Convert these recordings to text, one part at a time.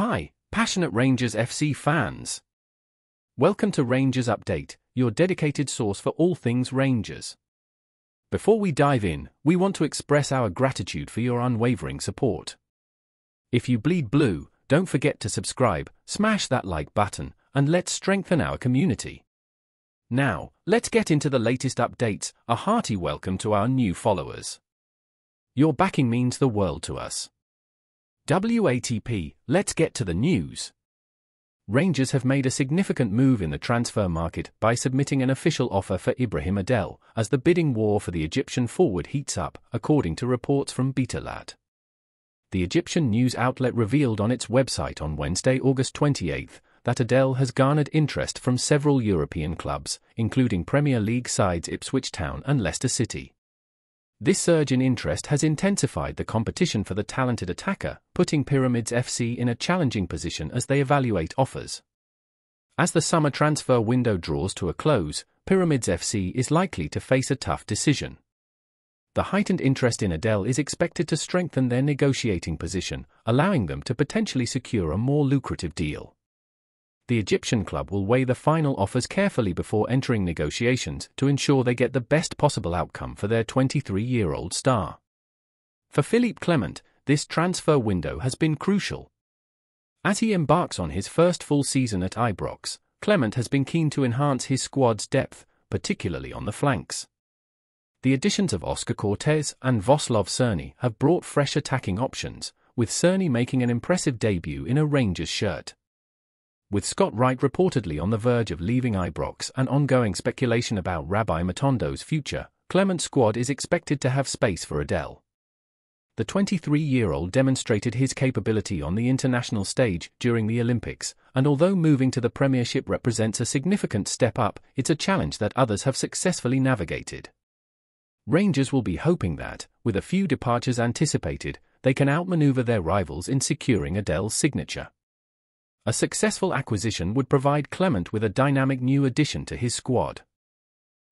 Hi, passionate Rangers FC fans. Welcome to Rangers Update, your dedicated source for all things Rangers. Before we dive in, we want to express our gratitude for your unwavering support. If you bleed blue, don't forget to subscribe, smash that like button, and let's strengthen our community. Now, let's get into the latest updates. A hearty welcome to our new followers. Your backing means the world to us. WATP, let's get to the news. Rangers have made a significant move in the transfer market by submitting an official offer for Ibrahim Adel, as the bidding war for the Egyptian forward heats up, according to reports from Betalat. The Egyptian news outlet revealed on its website on Wednesday, August 28, that Adel has garnered interest from several European clubs, including Premier League sides Ipswich Town and Leicester City. This surge in interest has intensified the competition for the talented attacker, putting Pyramids FC in a challenging position as they evaluate offers. As the summer transfer window draws to a close, Pyramids FC is likely to face a tough decision. The heightened interest in Adel is expected to strengthen their negotiating position, allowing them to potentially secure a more lucrative deal. The Egyptian club will weigh the final offers carefully before entering negotiations to ensure they get the best possible outcome for their 23-year-old star. For Philippe Clement, this transfer window has been crucial. As he embarks on his first full season at Ibrox, Clement has been keen to enhance his squad's depth, particularly on the flanks. The additions of Oscar Cortez and Voslov Cerny have brought fresh attacking options, with Cerny making an impressive debut in a Rangers shirt. With Scott Wright reportedly on the verge of leaving Ibrox and ongoing speculation about Rabbi Matondo's future, Clement's squad is expected to have space for Adel. The 23-year-old demonstrated his capability on the international stage during the Olympics, and although moving to the Premiership represents a significant step up, it's a challenge that others have successfully navigated. Rangers will be hoping that, with a few departures anticipated, they can outmaneuver their rivals in securing Adel's signature. A successful acquisition would provide Clement with a dynamic new addition to his squad.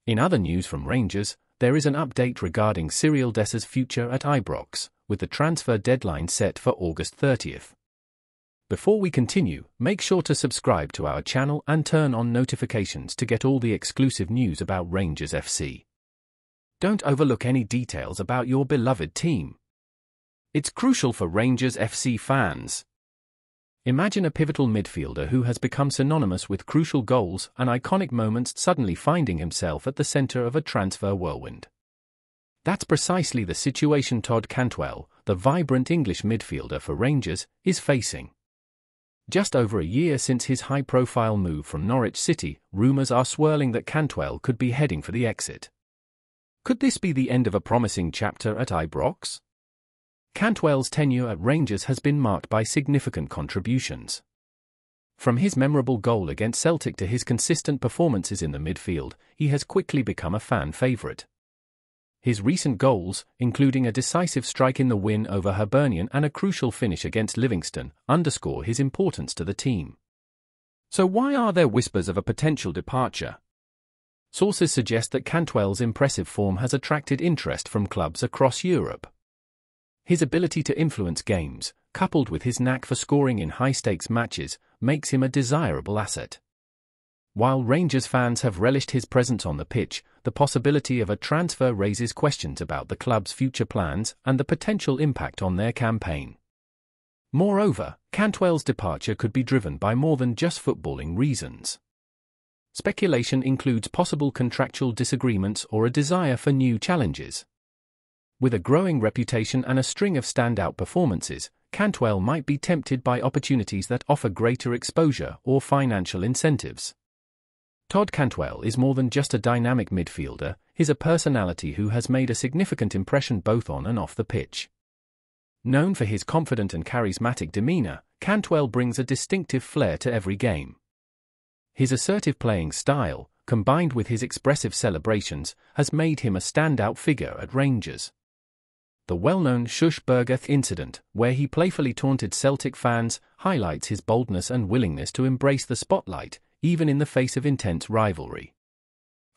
In other news from Rangers, there is an update regarding Cyril Dessers' future at Ibrox, with the transfer deadline set for August 30th. Before we continue, make sure to subscribe to our channel and turn on notifications to get all the exclusive news about Rangers FC. Don't overlook any details about your beloved team. It's crucial for Rangers FC fans. Imagine a pivotal midfielder who has become synonymous with crucial goals and iconic moments suddenly finding himself at the center of a transfer whirlwind. That's precisely the situation Todd Cantwell, the vibrant English midfielder for Rangers, is facing. Just over a year since his high-profile move from Norwich City, rumors are swirling that Cantwell could be heading for the exit. Could this be the end of a promising chapter at Ibrox? Cantwell's tenure at Rangers has been marked by significant contributions. From his memorable goal against Celtic to his consistent performances in the midfield, he has quickly become a fan favourite. His recent goals, including a decisive strike in the win over Hibernian and a crucial finish against Livingston, underscore his importance to the team. So why are there whispers of a potential departure? Sources suggest that Cantwell's impressive form has attracted interest from clubs across Europe. His ability to influence games, coupled with his knack for scoring in high-stakes matches, makes him a desirable asset. While Rangers fans have relished his presence on the pitch, the possibility of a transfer raises questions about the club's future plans and the potential impact on their campaign. Moreover, Cantwell's departure could be driven by more than just footballing reasons. Speculation includes possible contractual disagreements or a desire for new challenges. With a growing reputation and a string of standout performances, Cantwell might be tempted by opportunities that offer greater exposure or financial incentives. Todd Cantwell is more than just a dynamic midfielder, he's a personality who has made a significant impression both on and off the pitch. Known for his confident and charismatic demeanor, Cantwell brings a distinctive flair to every game. His assertive playing style, combined with his expressive celebrations, has made him a standout figure at Rangers. The well-known Shush-Bergeth incident, where he playfully taunted Celtic fans, highlights his boldness and willingness to embrace the spotlight, even in the face of intense rivalry.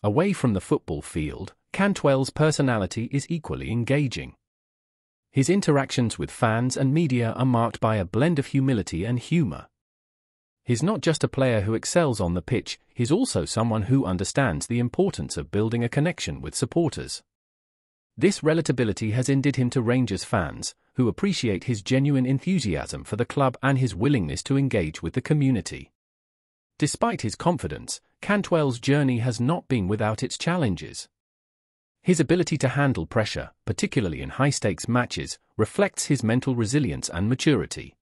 Away from the football field, Cantwell's personality is equally engaging. His interactions with fans and media are marked by a blend of humility and humour. He's not just a player who excels on the pitch, he's also someone who understands the importance of building a connection with supporters. This relatability has endeared him to Rangers fans, who appreciate his genuine enthusiasm for the club and his willingness to engage with the community. Despite his confidence, Cantwell's journey has not been without its challenges. His ability to handle pressure, particularly in high-stakes matches, reflects his mental resilience and maturity.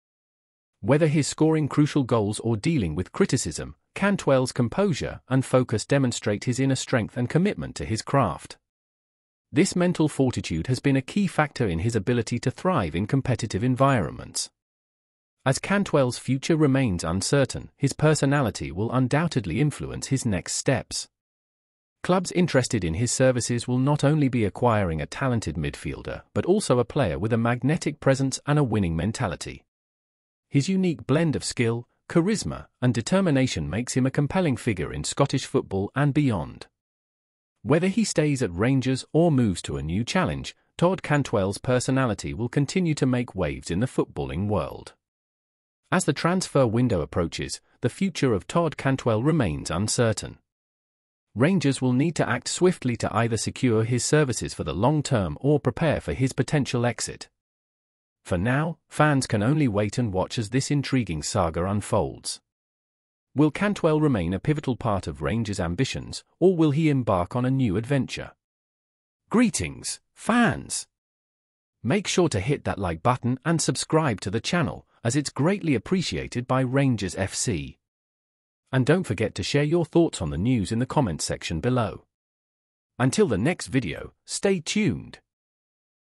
Whether he's scoring crucial goals or dealing with criticism, Cantwell's composure and focus demonstrate his inner strength and commitment to his craft. This mental fortitude has been a key factor in his ability to thrive in competitive environments. As Cantwell's future remains uncertain, his personality will undoubtedly influence his next steps. Clubs interested in his services will not only be acquiring a talented midfielder, but also a player with a magnetic presence and a winning mentality. His unique blend of skill, charisma, and determination makes him a compelling figure in Scottish football and beyond. Whether he stays at Rangers or moves to a new challenge, Todd Cantwell's personality will continue to make waves in the footballing world. As the transfer window approaches, the future of Todd Cantwell remains uncertain. Rangers will need to act swiftly to either secure his services for the long term or prepare for his potential exit. For now, fans can only wait and watch as this intriguing saga unfolds. Will Cantwell remain a pivotal part of Rangers' ambitions, or will he embark on a new adventure? Greetings, fans! Make sure to hit that like button and subscribe to the channel, as it's greatly appreciated by Rangers FC. And don't forget to share your thoughts on the news in the comments section below. Until the next video, stay tuned.